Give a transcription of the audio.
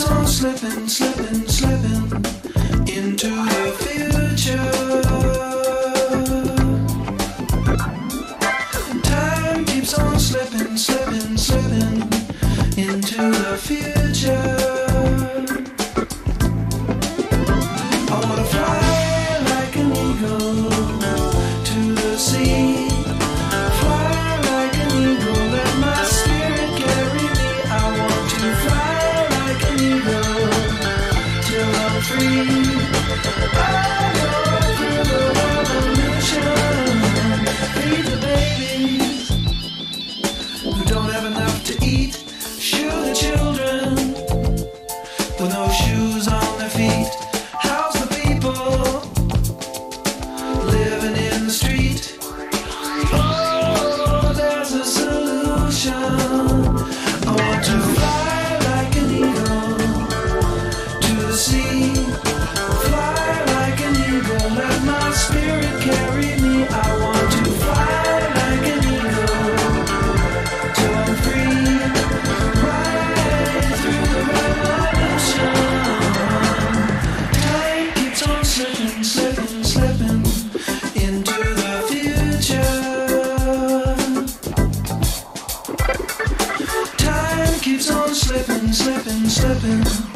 Slipping, slipping, slipping into the future. Time keeps on slipping, slipping, slipping into the future. I wanna fly like an eagle to the sea. Fly like an eagle, let my spirit carry me. I want to fly like an eagle. Keeps on slipping, slipping, slipping.